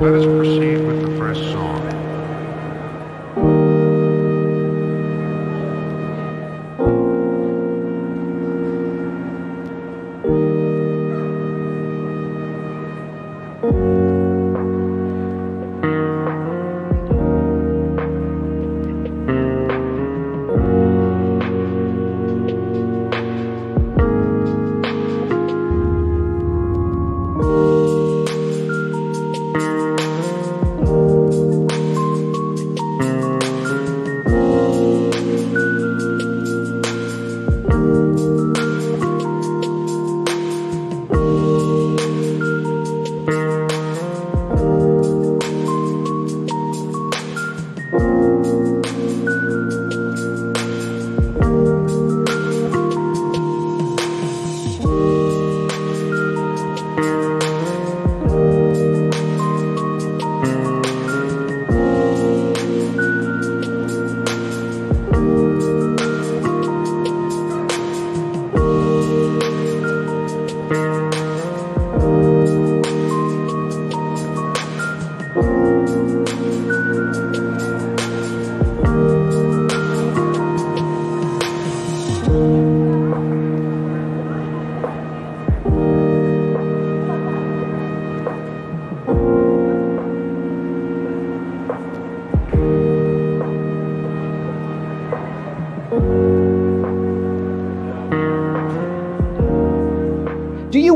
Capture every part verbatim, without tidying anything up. Let us proceed with the first song. Do you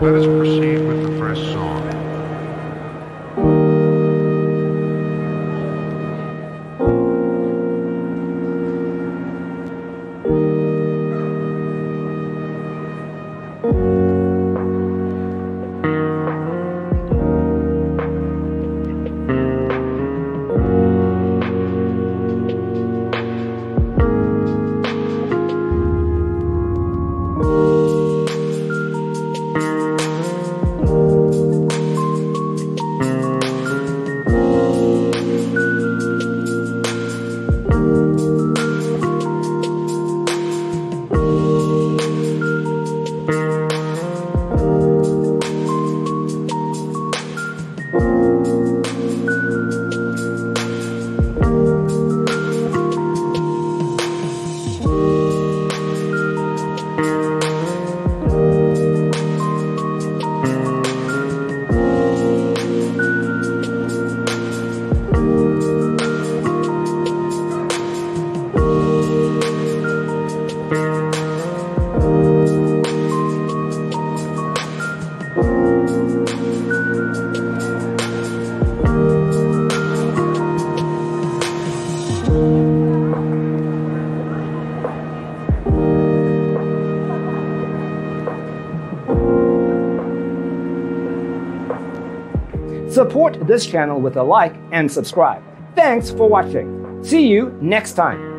Let us proceed with the first song. Support this channel with a like and subscribe. Thanks for watching. See you next time.